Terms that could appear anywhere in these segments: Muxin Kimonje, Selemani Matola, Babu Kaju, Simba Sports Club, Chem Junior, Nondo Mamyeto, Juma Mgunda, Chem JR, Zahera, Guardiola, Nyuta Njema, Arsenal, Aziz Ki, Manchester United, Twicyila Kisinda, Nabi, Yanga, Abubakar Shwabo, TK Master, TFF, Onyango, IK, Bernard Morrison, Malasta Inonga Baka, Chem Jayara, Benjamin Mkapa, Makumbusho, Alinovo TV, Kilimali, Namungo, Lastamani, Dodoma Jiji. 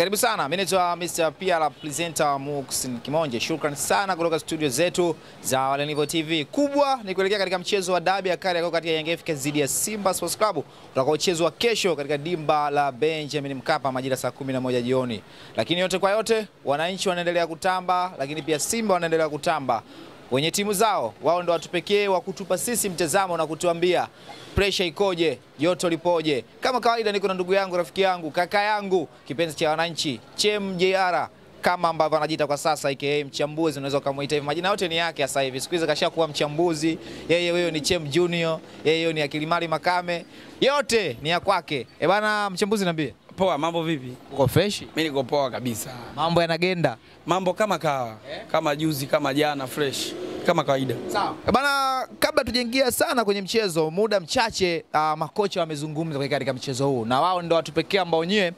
Karibu sana, mimi naitwa Mr. PR presenter Muxin Kimonje. Shukrani sana kutoka studio zetu za Walanivo TV. Kubwa ni kuelekea katika mchezo wa derby ya kali kati ya Yanga FK dhidi ya Simba Sports Club utakaochezwa kesho katika dimba la Benjamin Mkapa majira saa 11 jioni. Lakini yote kwa yote, wananchi wanaendelea kutamba, lakini pia Simba wanaendelea kutamba. Wenye timu zao, wao ndio watu pekee wa kutupa sisi mtazamo na kutuambia pressure ikoje, joto lipoje. Kama kawaida niko na ndugu yangu, rafiki yangu, kaka yangu, kipenzi cha wananchi, Chem JR kama ambavyo anajiita kwa sasa, IK mchambuzi, unaweza kumuita hivi. Majina yote ni yake sasa hivi. Siku hizo kashakuwa mchambuzi, yeye wewe ni Chem Junior, yeye ni Kilimali makame. Yote ni ya kwake. E bana mchambuzi niambie. Poa, mambo vipi? Uko fresh? Mimi niko poa kabisa. Mambo yanagenda. Mambo kama kawa, kama juzi, kama jana, fresh. Kama kawaida. Sawa. Bana, kabla tujaingia sana kwenye mchezo, muda mchache makocha wamezungumza katika mchezo huu. Na wao ndio watu pekee ambao nyewe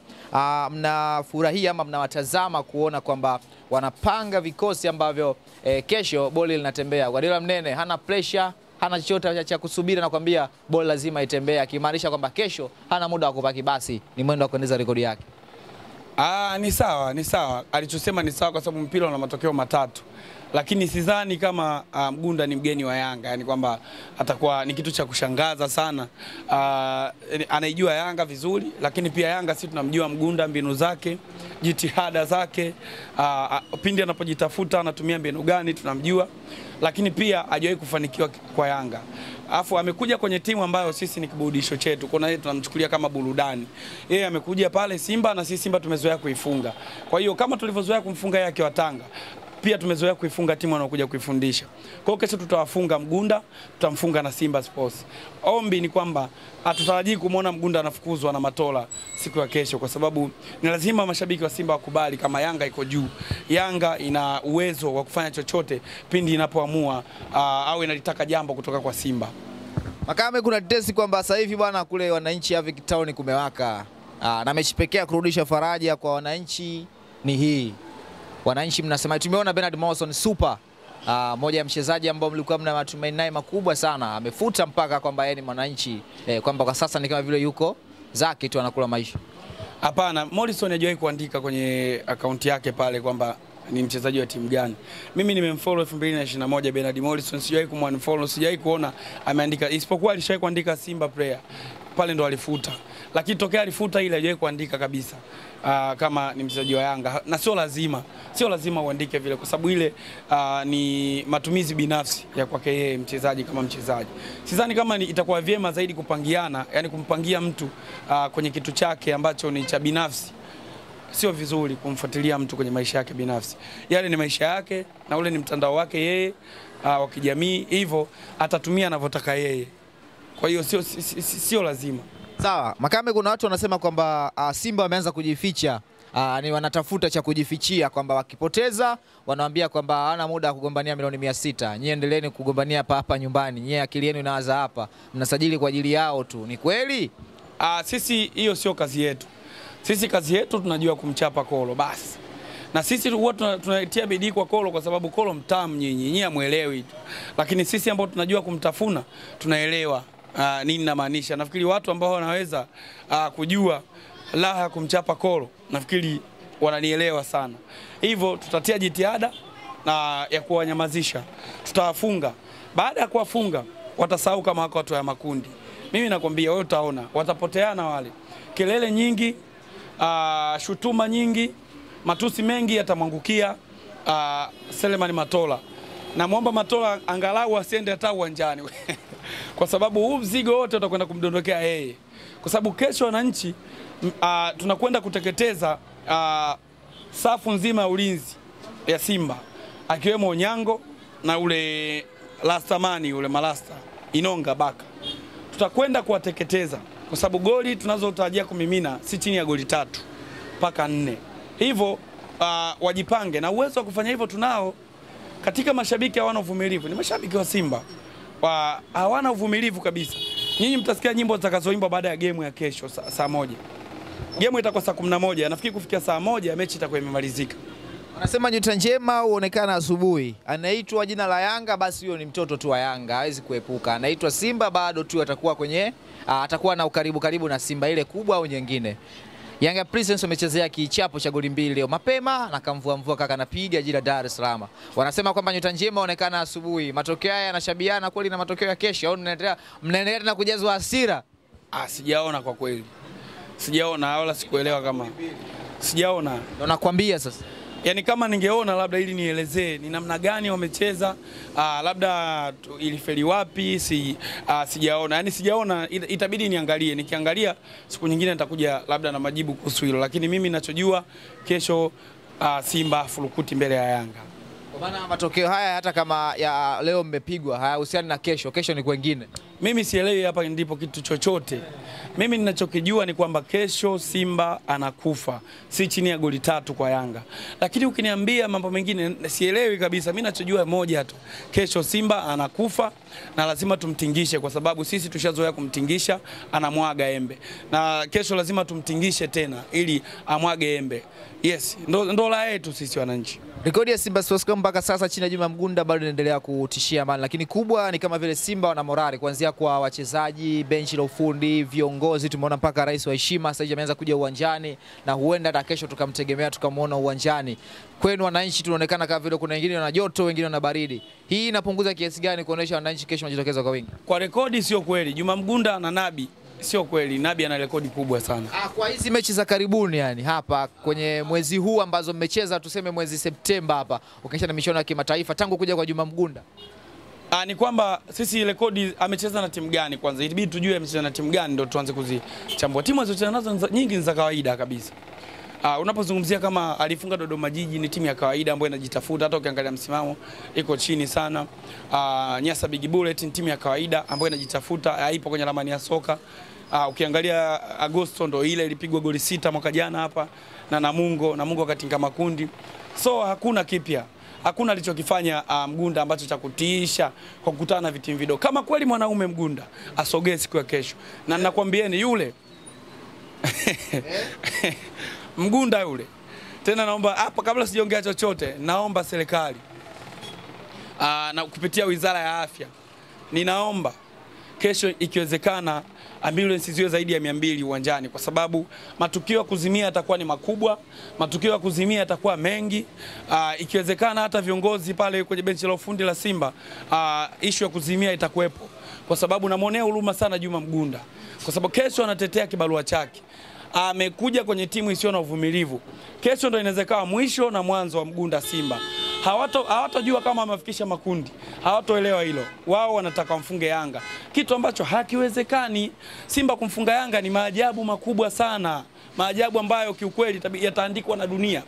mnafurahia ama mnawatazama kuona kwamba wanapanga vikosi ambavyo kesho boli linatembea. Guardiola mnene hana pressure, hana chochote cha kusubiri na kwambia boli lazima itembee, akimaanisha kwamba kesho hana muda wa kupaki basi, ni mwendo wa kuendeleza rekodi yake. Ni sawa, ni sawa. Alichosema ni sawa kwa sababu mpira una matokeo matatu. Lakini sidhani kama Mgunda ni mgeni wa Yanga, yani kwamba atakuwa ni kitu cha kushangaza sana. Anaijua Yanga vizuri, lakini pia Yanga sisi tunamjua Mgunda, mbinu zake, jitihada zake, pindi anapojitafuta anatumia mbinu gani tunamjua. Lakini pia hajawahi kufanikiwa kwa Yanga. Afu amekuja kwenye timu ambayo sisi ni kiburudisho chetu. Kuna yeye tunamchukulia kama burudani. Yeye amekuja pale Simba na sisi Simba tumezoea kuifunga. Kwa hiyo kama tulivyozoea kumfunga yake wa Tanga, pia tumezoea kuifunga timu wanaokuja kuifundisha. Kwa hiyo kesho tutawafunga Mgunda, tutamfunga na Simba Sports. Ombi ni kwamba hatutarajii kumuona Mgunda anafukuzwa na Matola siku ya kesho kwa sababu ni lazima mashabiki wa Simba wakubali kama Yanga iko juu. Yanga ina uwezo wa kufanya chochote pindi inapoamua au inalitaka jambo kutoka kwa Simba. Makame kuna tetesi kwamba sasa hivi bwana kule wananchi hapo Town kumewaka. Na mechi pekee kurudisha faraja kwa wananchi ni hii. Wananchi mnasema tumeona Bernard Morrison super moja ya mchezaji ambao mlikuwa mna matumaini naye makubwa sana, amefuta mpaka kwamba yeye ni mwananchi kwamba kwa sasa ni kama vile yuko zake tu anakula maisha. Hapana, Morrison hajawahi kuandika kwenye akaunti yake pale kwamba ni mchezaji wa timu gani. Mimi nimemfollow 2021 Bernard Morrison, sijawahi kumunfollow, sijawahi kuona ameandika, isipokuwa alishawahi kuandika Simba player pale ndo alifuta. Lakini tokea alifuta ile hajawahi kuandika kabisa kama ni mchezaji wa Yanga, na sio lazima uandike vile kwa sababu ile ni matumizi binafsi ya kwake yeye mchezaji kama mchezaji. Sidhani kama itakuwa vyema zaidi kupangiana, yani kumpangia mtu kwenye kitu chake ambacho ni cha binafsi. Sio vizuri kumfuatilia mtu kwenye maisha yake binafsi. Yale ni maisha yake na ule ni mtandao wake yeye wa kijamii, hivyo atatumia anavyotaka yeye. Kwa hiyo sio lazima. Sawa, makame kuna watu wanasema kwamba Simba wameanza kujificha, ni wanatafuta cha kujifichia kwamba wakipoteza wanaambia kwamba hawana muda kugombania milioni 600. Nyie endeleeni kugombania hapa nyumbani. Nyie akili yenu inawaza hapa. Mnasajili kwa ajili yao tu. Ni kweli? Sisi hiyo sio kazi yetu. Sisi kazi yetu tunajua kumchapa kolo basi. Na sisi huwa tunaitia bidii kwa kolo kwa sababu kolo mtamu nyinyi hamuelewi tu. Lakini sisi ambao tunajua kumtafuna tunaelewa nini namaanisha. Nafikiri watu ambao wanaweza kujua laha kumchapa kolo, nafikiri wananielewa sana. Hivyo tutatia jitihada na ya kuwanyamazisha. Tutawafunga. Baada ya kuwafunga watasahau kama wako watu ya makundi. Mimi nakwambia wewe utaona watapoteana wale. Kelele nyingi, shutuma nyingi, matusi mengi yatamwangukia Selemani Matola. Na muomba Matola angalau asiende hata uwanjani. Kwa sababu huu mzigo wote utakwenda kumdondokea yeye. Kwa sababu kesho wananchi tunakwenda kuteketeza safu nzima ya ulinzi ya Simba, akiwemo Onyango na ule Lastamani, ule Malasta Inonga Baka. Tutakwenda kuwateketeza kwa sababu goli tunazotarajia kumimina si chini ya goli 3 mpaka 4. Hivyo wajipange, na uwezo wa kufanya hivyo tunao. Katika mashabiki hawana uvumilivu, ni mashabiki wa Simba hawana uvumilivu kabisa. Nyinyi mtasikia nyimbo zitakazoimbwa baada ya game ya kesho saa 1. Game itakuwa saa 11. Nafikiri kufikia saa 1 mechi itakuwa imemalizika. Wanasema Nyuta Njema uonekana asubuhi. Anaitwa jina la Yanga basi huyo ni mtoto tu wa Yanga, hawezi kuepuka. Anaitwa Simba bado tu atakuwa kwenye atakuwa na ukaribu na Simba ile kubwa au nyingine. Yanga Prisons wamechezea kichapo cha goli mbili leo mapema na kamvua mvua kaka napiga jira Dar es Salaam. Wanasema kwamba Nyuta Njema onekana asubuhi. Matokeo haya yanashabiana kweli na matokeo ya kesho au mnaendelea na kujazwa hasira? Ah, sijaona kwa kweli. Sijaona wala sikuelewa kama. Sijaona. Ndio nakwambia sasa. Yani kama ningeona labda ili nielezee ni namna gani wamecheza, labda ilifeli wapi, sijaona. Yani sijaona, itabidi niangalie. Nikiangalia siku nyingine nitakuja labda na majibu kuhusu hilo. Lakini mimi ninachojua kesho Simba fulukuti mbele ya Yanga. Kwa maana matokeo haya hata kama ya leo mmepigwa hayahusiani na kesho. Kesho ni kwingine. Mimi sielewi hapa ndipo kitu chochote. Mimi ninachokijua ni kwamba kesho Simba anakufa. Si chini ya goli 3 kwa Yanga. Lakini ukiniambia mambo mengine sielewi kabisa. Mimi ninachojua moja tu. Kesho Simba anakufa na lazima tumtingishe kwa sababu sisi tushazoea kumtingisha, anamwaga embe. Na kesho lazima tumtingishe tena ili amwage embe. Yes, ndo la yetu sisi wananchi. Rekodi ya Simba Sports Club mpaka sasa chini ya Juma Mgunda bado inaendelea kutishia amani, lakini kubwa ni kama vile Simba wana morali kuanzia kwa wachezaji, benchi la ufundi, viongozi. Tumeona mpaka rais wa heshima sasa ameanza kuja uwanjani na huenda hata kesho tukamtegemea tukamuona uwanjani. Kwenu wananchi tunaonekana kama vile kuna wengine wana joto, wengine wana baridi. Hii inapunguza kiasi gani kuonesha wananchi kesho wanajitokeza kwa wingi? Kwa rekodi sio kweli. Juma Mgunda na Nabi sio kweli. Nabi ana rekodi kubwa sana. Kwa hizi mechi za karibuni yani hapa kwenye mwezi huu ambazo mmecheza tuseme mwezi Septemba hapa ukianisha na michuano ya kimataifa tangu kuja kwa Juma Mgunda. Ni kwamba sisi rekodi amecheza na timu gani kwanza? Ilibidi tujue amecheza na timu gani ndio tuanze kuzichambua. Timu hizo nazo nyingi za kawaida kabisa. Unapozungumzia kama alifunga Dodoma Jiji ni timu ya kawaida ambayo inajitafuta, hata ukiangalia msimamo iko chini sana. Nyasa Big Bullet ni timu ya kawaida ambayo inajitafuta, haipo kwenye ramani ya soka. Ukiangalia Agosto ndo ile ilipigwa goli 6 mwaka jana hapa na Namungo katika makundi. So hakuna kipya. Hakuna alichokifanya Mgunda ambacho cha kutiisha kwa kukutana na vitim video. Kama kweli mwanaume Mgunda asogee siku ya kesho. Na ninakwambieni yule Mgunda yule. Tena naomba hapa kabla sijaongea chochote, naomba serikali na kupitia Wizara ya Afya, ninaomba kesho ikiwezekana ambulance ziwe zaidi ya 200 uwanjani kwa sababu matukio ya kuzimia yatakuwa ni makubwa, matukio ya kuzimia yatakuwa mengi. Ikiwezekana hata viongozi pale kwenye benchi la ufundi la Simba, issue ya kuzimia itakuwepo kwa sababu namuonea huruma sana Juma Mgunda kwa sababu kesho anatetea kibarua chake. Amekuja kwenye timu isiyo na uvumilivu. Kesho ndio inaweza kuwa mwisho na mwanzo wa Mgunda Simba. Hawatojua kama wamefikisha makundi. Hawatoelewa hilo. Wao wanataka mfunge Yanga, kitu ambacho hakiwezekani. Simba kumfunga Yanga ni maajabu makubwa sana. Maajabu ambayo kiukweli yataandikwa na dunia.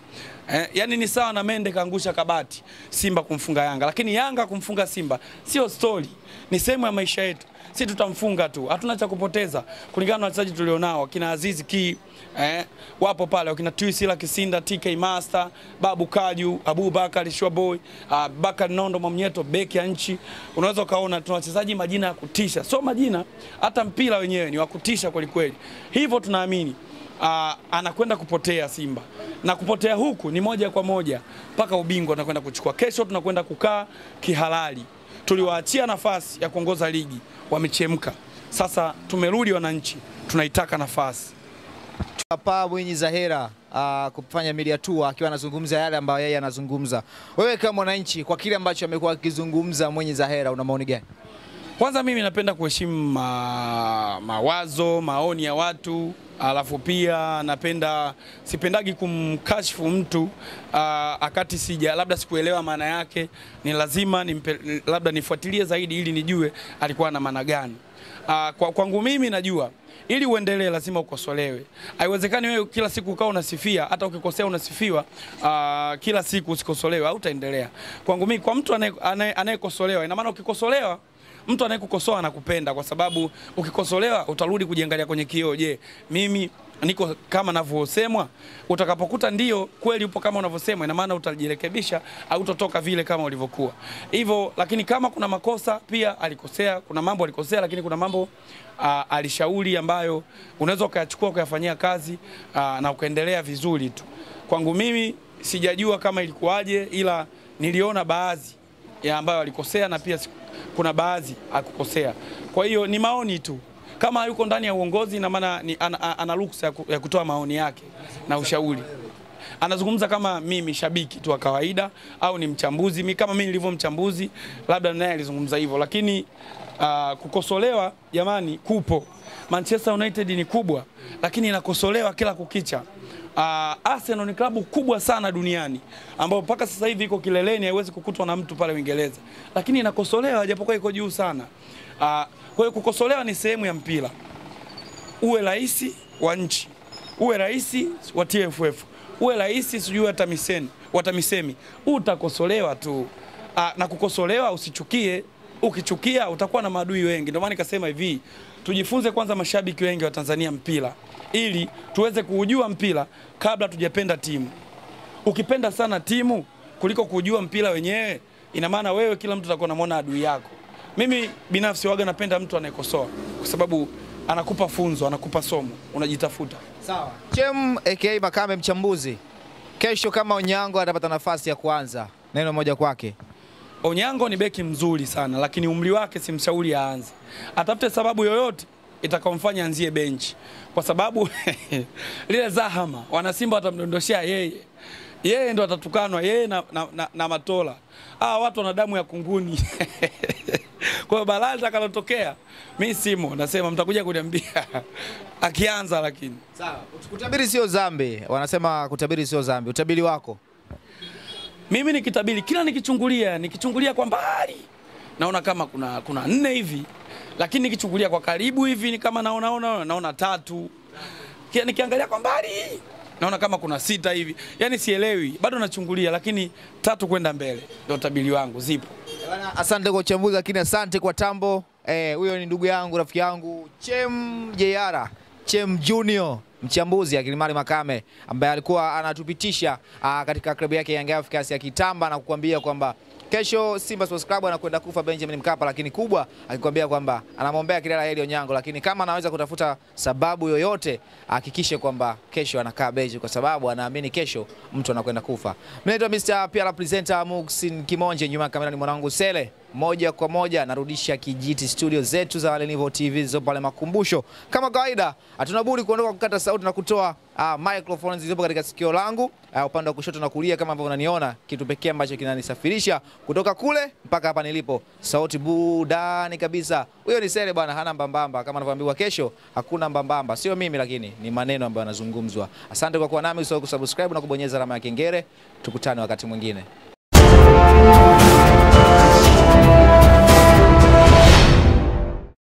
Yani ni sawa na mende kaangusha kabati Simba kumfunga Yanga. Lakini Yanga kumfunga Simba sio story. Ni sehemu ya maisha yetu. Si tutamfunga tu. Hatuna cha kupoteza. Kulingana na wachezaji tulionao, kina Aziz Ki, wapo pale, kina Twicyila Kisinda, TK Master, Babu Kaju, Abubakar Shwabo, Baka Nondo Mamyeto, beki ya nchi. Unaweza kaona tuna wachezaji majina ya kutisha. So majina hata mpira wenyewe ni wa kutisha kweli kweli. Hivyo tunaamini anakwenda kupotea Simba. Na kupotea huku ni moja kwa moja mpaka ubingwa anakwenda kuchukua. Kesho tunakwenda kukaa kihalali. Tuliwaachia nafasi ya kuongoza ligi, wamechemka. Sasa tumerudi wananchi, tunaitaka nafasi. Hapa Mwenye Zahera kufanya media tour akiwa anazungumza yale ambayo yeye anazungumza. Wewe kama mwananchi kwa kile ambacho amekuwa akizungumza Mwenye Zahera una maoni gani? Kwanza mimi napenda kuheshimu mawazo, maoni ya watu. Alafu pia napenda sipendagi kumkashifu mtu akati sija labda sikuelewa maana yake. Ni lazima labda nifuatilie zaidi ili nijue alikuwa na maana gani. Kwangu mimi najua ili uendelee lazima ukosolewe. Haiwezekani wewe kila siku ukao unasifia, hata ukikosea unasifiwa, kila siku usikosolewe hautaendelea. Kwangu mimi kwa mtu anayekosolewa, ina maana ukikosolewa mtu anayekukosoa anakupenda kwa sababu ukikosolewa utarudi kujiangalia kwenye kioo. Je, mimi niko kama ninavyosemwa? Utakapokuta ndio kweli upo kama unavyosemwa, ina maana utajirekebisha au utotoka vile kama ulivyokuwa. Hivyo lakini kama kuna makosa pia alikosea, kuna mambo alikosea lakini kuna mambo alishauri ambayo unaweza ukayachukua ukayafanyia kazi na ukaendelea vizuri tu. Kwangu mimi sijajua kama ilikuwaje ila niliona baadhi ya ambayo alikosea na pia kuna baadhi akukosea. Kwa hiyo ni maoni tu. Kama hayuko ndani ya uongozi, na maana ni ana ruksa ya kutoa maoni yake na ushauri. Anazungumza kama mimi shabiki tu wa kawaida au ni mchambuzi, mimi kama mimi nilivyo mchambuzi, labda naye alizungumza hivyo. Lakini kukosolewa jamani kupo. Manchester United ni kubwa lakini inakosolewa kila kukicha. Arsenal ni klabu kubwa sana duniani ambayo mpaka sasa hivi iko kileleni, haiwezi kukutwa na mtu pale Uingereza, lakini inakosolewa japokuwa iko juu sana. Kwa hiyo kukosolewa ni sehemu ya mpira. Uwe rais wa nchi, uwe rais wa TFF, uwe rais sijui watamisemi, utakosolewa tu. Na kukosolewa usichukie, ukichukia utakuwa na maadui wengi. Ndio maana nikasema hivi, tujifunze kwanza mashabiki wengi wa Tanzania mpira ili tuweze kuujua mpira kabla tujapenda timu. Ukipenda sana timu kuliko kujua mpira wenyewe, ina maana wewe kila mtu atakuwa anaona adui yako. Mimi binafsi waga napenda mtu anayekosoa kwa sababu anakupa funzo, anakupa somo, unajitafuta. Sawa. Chem aka Makame mchambuzi. Kesho kama Onyango atapata nafasi ya kuanza, neno moja kwake. Onyango ni beki mzuri sana lakini umri wake simshauri aanze. Atafute sababu yoyote itakomfanya anzie benchi kwa sababu lile zahama wanasimba watamdondoshia yeye. Yeye ndo atatukanwa, yeye na Matola. Watu wana damu ya kunguni. Kwa hiyo balaa kalotokea, mimi simo, nasema mtakuja kuniambia akianza lakini. Sawa, kutabiri sio dhambi. Wanasema kutabiri sio dhambi. Utabiri wako? Mimi nikitabiri kila nikichungulia kwa mbali naona kama kuna 4 hivi, lakini nikichungulia kwa karibu hivi ni kama naona 3. Kia nikiangalia kwa mbali naona kama kuna 6 hivi. Yaani sielewi, bado nachungulia lakini 3 kwenda mbele ndio utabiri wangu zipo. Asante kwa uchambuzi, lakini asante kwa tambo. Huyo ni ndugu yangu, rafiki yangu Chem Jayara, Chem Junior, mchambuzi ya Kilimali Makame, ambaye alikuwa anatupitisha katika klabu yake Yanga Africans ya kitamba na kukuambia kwamba kesho Simba Sports Club anakwenda kufa Benjamin Mkapa, lakini kubwa akikwambia kwamba anamwombea kila la heri Onyango, lakini kama anaweza kutafuta sababu yoyote hakikishe kwamba kesho anakaa beji kwa sababu anaamini kesho mtu anakwenda kufa. Mimi ni Mr. PR presenter Muxin Kimonje, nyuma kamera ni mwanangu Sele. Moja kwa moja narudisha kijiti studio zetu za Alinovo TV zilizo pale Makumbusho. Kama kawaida hatunabudi kuondoka kukata sauti na kutoa microphones zilizo katika sikio langu upande wa kushoto na kulia kama ambavyo unaniona. Kitu pekee ambacho kinanisafirisha kutoka kule mpaka hapa nilipo, sauti budani kabisa. Huyo ni Sele bwana, hana mbambamba kama anavyoambiwa. Kesho hakuna mbambamba, sio mimi lakini ni maneno ambayo yanazungumzwa. Asante kwa kuwa nami, usisahau kusubscribe na kubonyeza alama ya kengele. Tukutane wakati mwingine.